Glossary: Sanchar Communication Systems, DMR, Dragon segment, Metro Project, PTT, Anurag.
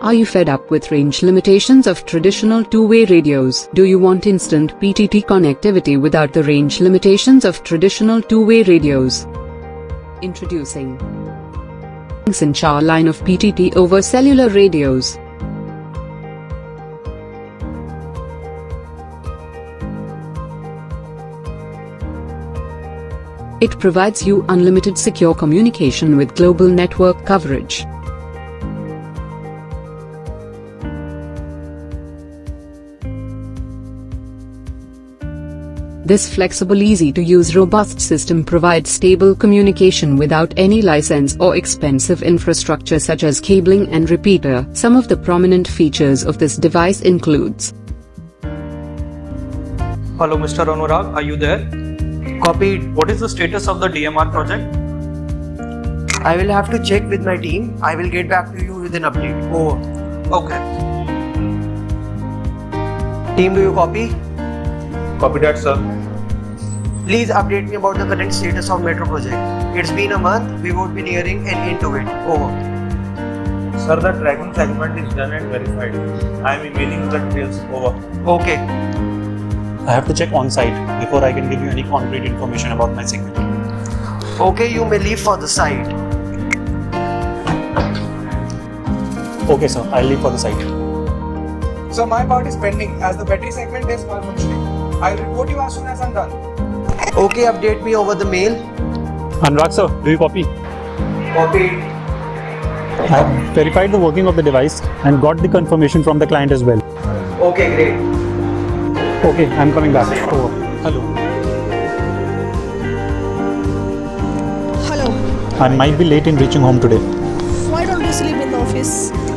Are you fed up with range limitations of traditional two-way radios? Do you want instant PTT connectivity without the range limitations of traditional two-way radios? Introducing Sanchar line of PTT over cellular radios. It provides you unlimited secure communication with global network coverage. This flexible, easy-to-use, robust system provides stable communication without any license or expensive infrastructure such as cabling and repeater. Some of the prominent features of this device includes. Hello Mr. Anurag, are you there? Copied. What is the status of the DMR project? I will have to check with my team. I will get back to you with an update. Over. Okay. Team, do you copy? Copy that, sir. Please update me about the current status of Metro Project. It's been a month, we would be nearing an end to it. Over. Sir, the Dragon segment is done and verified. I am emailing the details. Over. Okay. I have to check on site before I can give you any concrete information about my segment. Okay, you may leave for the site. Okay, sir, I'll leave for the site. So my part is pending as the battery segment is malfunctioning. I'll report you as soon as I'm done. Okay, update me over the mail. Anurag sir, do you copy? Copy. I have verified the working of the device and got the confirmation from the client as well. Okay, great. Okay, I'm coming back. Over. Hello. Hello. I might be late in reaching home today. Why don't you sleep in the office?